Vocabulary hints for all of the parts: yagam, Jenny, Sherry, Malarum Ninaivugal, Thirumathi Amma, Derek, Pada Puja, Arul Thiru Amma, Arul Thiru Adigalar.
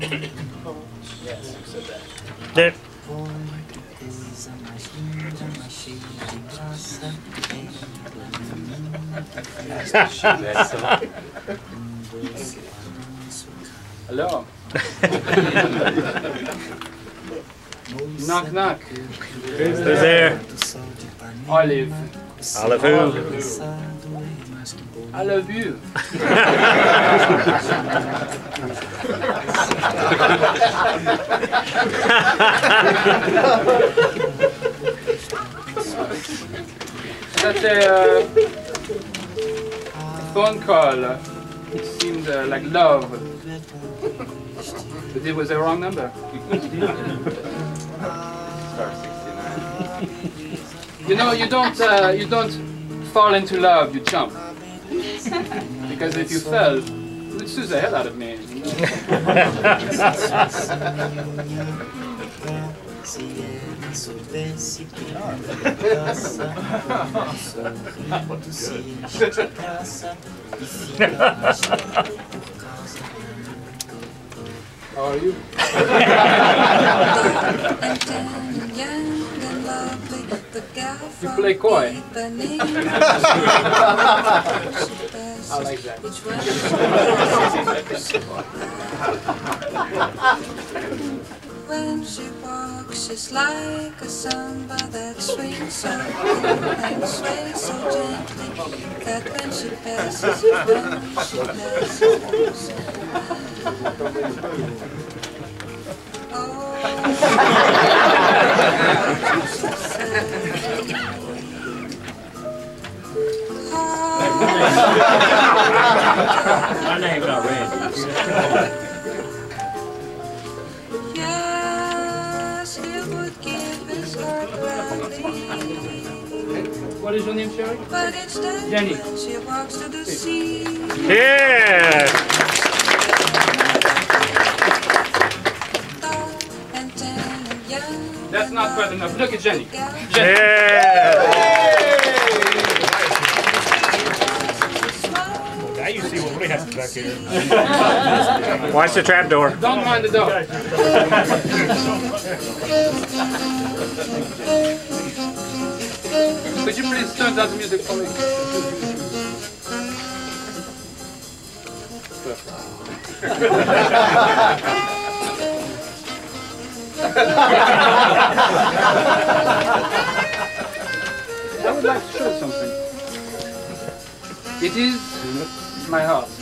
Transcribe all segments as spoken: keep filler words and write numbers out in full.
Yes, you said that. There. Hello. Knock, knock. Who's there? Olive. Olive who? I love you. That's a uh, phone call. It seemed uh, like love, but it was the wrong number. Star sixty-nine. You know, you don't uh, you don't fall into love. You jump. Because if you fell, it would sue the hell out of me. You know? How are you? You play coy. I like that. When she walks, she's like a samba that swings so and sways so gently that when she passes, you know she passes. Oh. My name's not Randy. Yes, it would give his heart gladly. What is your name, Sherry? But it's Jenny. She walks to the sea. Yeah! That's not quite enough. Look at Jenny. Jenny. Yeah! You see what we have back here. Watch the trap door. Don't mind the door. Could you please turn that music for me? I would like to show something. It is my house.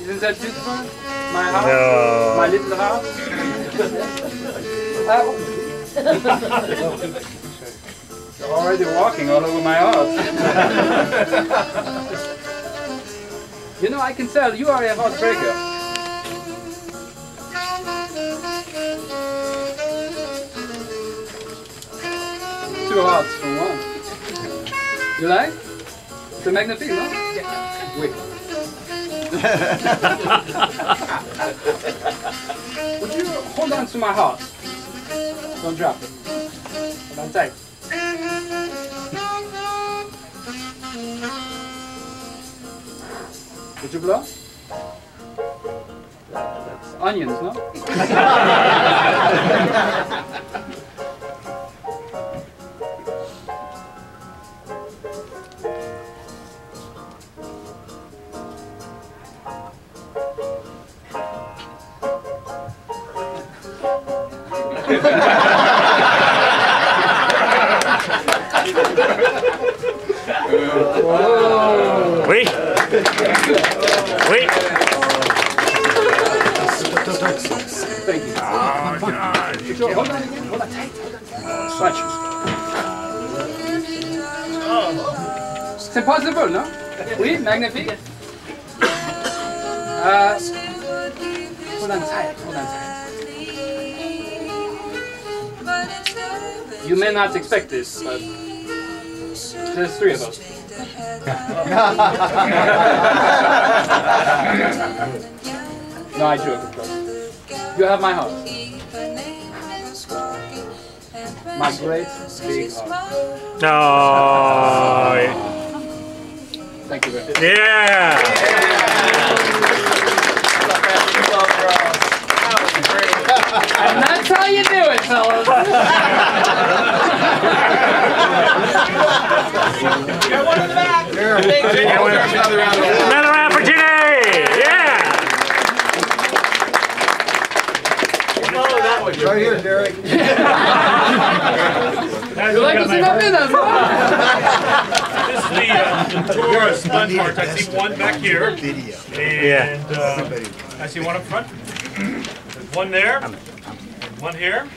Isn't that beautiful? My house? No. My little house? Oh. You're already walking all over my house. You know, I can tell you are a heartbreaker. Two hearts from one. You like? The magnifique, no? Yeah. Wait. Would you hold on to my heart? Don't drop it. Hold on tight. Would you blow? That's onions, no? Oui. Oui. Thank you. Oh, God. Hold on again. Hold on tight. Watch. Oh. It's impossible, no? Oui, magnifique. Uh, hold on tight. Hold on tight. You may not expect this, but there's three of us. No, I joke, of course. You have my heart. My great big heart. Oh, yeah. Thank you very much. Yeah! Yeah. winner. Thank you. Winner. Another round of applause. Another round for Jenny. Yeah. Follow that one. Right here, Derek. You're like to see my videos. This is the uh, Tora sponge marks. I see one back here. And uh, I see one up front. There's one there. One here.